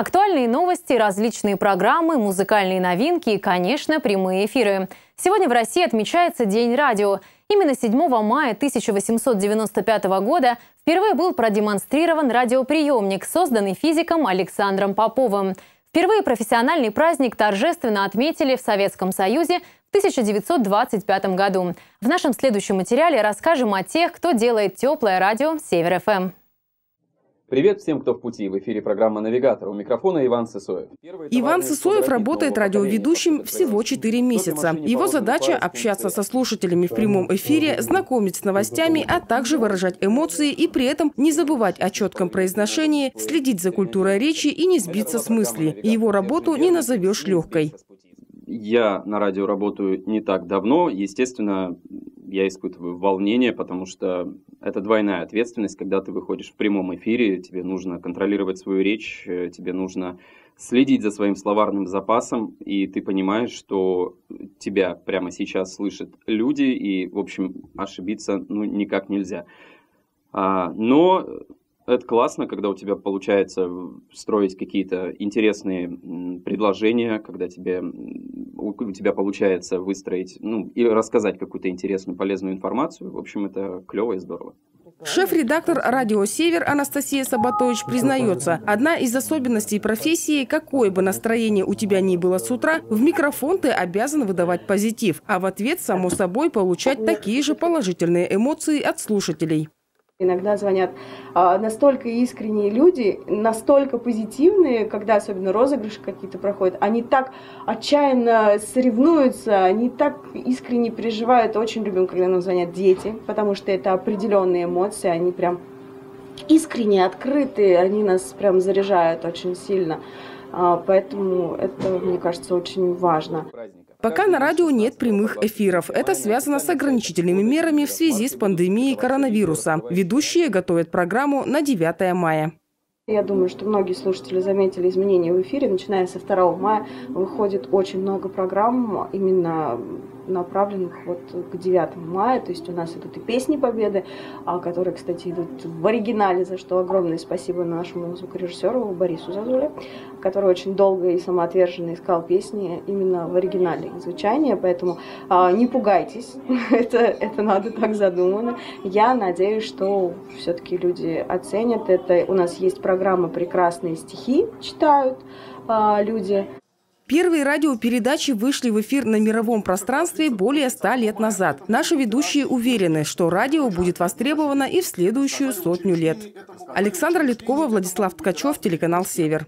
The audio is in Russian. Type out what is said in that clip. Актуальные новости, различные программы, музыкальные новинки и, конечно, прямые эфиры. Сегодня в России отмечается День радио. Именно 7 мая 1895 года впервые был продемонстрирован радиоприемник, созданный физиком Александром Поповым. Впервые профессиональный праздник торжественно отметили в Советском Союзе в 1925 году. В нашем следующем материале расскажем о тех, кто делает теплое радио «Север-ФМ». Привет всем, кто в пути. В эфире программа «Навигатор». У микрофона Иван Сысоев. Иван Сысоев работает радиоведущим всего 4 месяца. Его задача – общаться со слушателями в прямом эфире, знакомить с новостями, а также выражать эмоции и при этом не забывать о четком произношении, следить за культурой речи и не сбиться с мысли. Его работу не назовешь легкой. Я на радио работаю не так давно. Естественно, я испытываю волнение, потому что это двойная ответственность, когда ты выходишь в прямом эфире, тебе нужно контролировать свою речь, тебе нужно следить за своим словарным запасом, и ты понимаешь, что тебя прямо сейчас слышат люди, и, в общем, ошибиться никак нельзя. Но это классно, когда у тебя получается строить какие-то интересные предложения, когда у тебя получается выстроить, и рассказать какую-то интересную, полезную информацию. В общем, это клево и здорово. Шеф-редактор «Радио Север» Анастасия Сабатович признается, одна из особенностей профессии, какое бы настроение у тебя ни было с утра, в микрофон ты обязан выдавать позитив, а в ответ, само собой, получать такие же положительные эмоции от слушателей. Иногда звонят настолько искренние люди, настолько позитивные, когда особенно розыгрыши какие-то проходят, они так отчаянно соревнуются, они так искренне переживают. Очень любим, когда нам звонят дети, потому что это определенные эмоции, они прям искренне, открытые, они нас прям заряжают очень сильно. Поэтому это, мне кажется, очень важно. Пока на радио нет прямых эфиров. Это связано с ограничительными мерами в связи с пандемией коронавируса. Ведущие готовят программу на 9 мая. Я думаю, что многие слушатели заметили изменения в эфире. Начиная со 2 мая выходит очень много программ, именно направленных вот к 9 мая. То есть у нас идут и «Песни Победы», которые, кстати, идут в оригинале, за что огромное спасибо нашему звукорежиссеру Борису Зазуле, который очень долго и самоотверженно искал песни именно в оригинале звучания. Поэтому не пугайтесь, это надо, так задумано. Я надеюсь, что все-таки люди оценят это. У нас есть программа «Прекрасные стихи», читают люди. Первые радиопередачи вышли в эфир на мировом пространстве более 100 лет назад. Наши ведущие уверены, что радио будет востребовано и в следующую 100 лет. Александра Литкова, Владислав Ткачев, телеканал «Север».